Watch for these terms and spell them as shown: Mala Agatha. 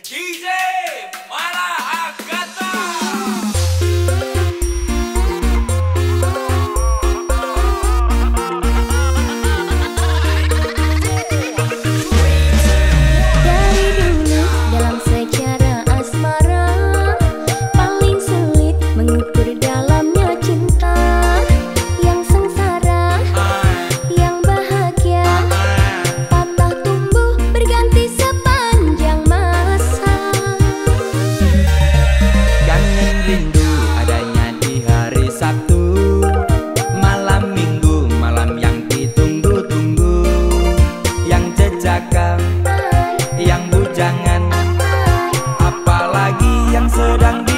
DJ Mala Agatha. Dari dulu dalam sejarah asmara, paling sulit mengukur dalamnya cinta. Yang sengsara, yang bahagia, patah tumbuh berganti sepanjang masa. Kangen rindu adanya di hari Sabtu, malam Minggu, malam yang ditunggu-tunggu. Yang jejaka, yang bujangan, apalagi yang sedang